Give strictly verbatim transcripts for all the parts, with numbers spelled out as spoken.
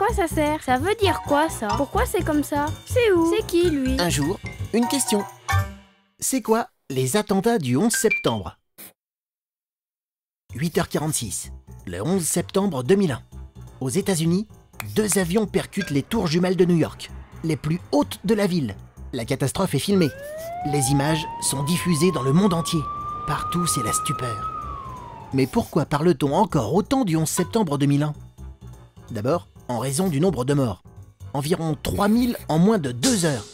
quoi ça sert? Ça veut dire quoi ça? Pourquoi c'est comme ça? C'est où? C'est qui lui? Un jour, une question. C'est quoi les attentats du onze septembre? huit heures quarante-six, le onze septembre deux mille un. Aux États-Unis, deux avions percutent les tours jumelles de New York, les plus hautes de la ville. La catastrophe est filmée. Les images sont diffusées dans le monde entier. Partout, c'est la stupeur. Mais pourquoi parle-t-on encore autant du onze septembre deux mille un? D'abord, en raison du nombre de morts. Environ trois mille en moins de deux heures.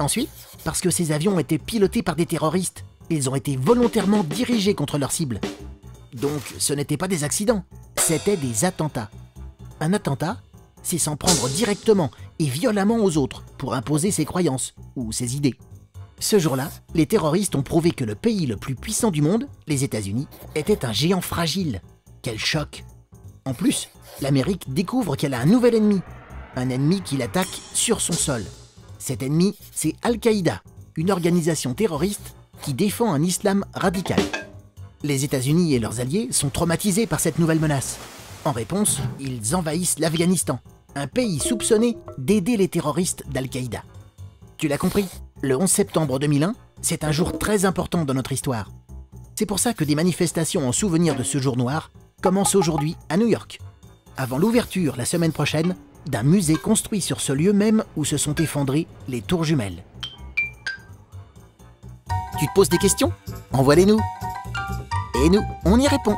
Ensuite, parce que ces avions étaient pilotés par des terroristes. Ils ont été volontairement dirigés contre leur cible. Donc, ce n'étaient pas des accidents, c'était des attentats. Un attentat, c'est s'en prendre directement et violemment aux autres pour imposer ses croyances ou ses idées. Ce jour-là, les terroristes ont prouvé que le pays le plus puissant du monde, les États-Unis, était un géant fragile. Quel choc! En plus, l'Amérique découvre qu'elle a un nouvel ennemi. Un ennemi qui l'attaque sur son sol. Cet ennemi, c'est Al-Qaïda, une organisation terroriste qui défend un islam radical. Les États-Unis et leurs alliés sont traumatisés par cette nouvelle menace. En réponse, ils envahissent l'Afghanistan, un pays soupçonné d'aider les terroristes d'Al-Qaïda. Tu l'as compris, le onze septembre deux mille un, c'est un jour très important dans notre histoire. C'est pour ça que des manifestations en souvenir de ce jour noir commencent aujourd'hui à New York, avant l'ouverture la semaine prochaine d'un musée construit sur ce lieu même où se sont effondrées les tours jumelles. Tu te poses des questions? Envoie-les-nous! Et nous, on y répond.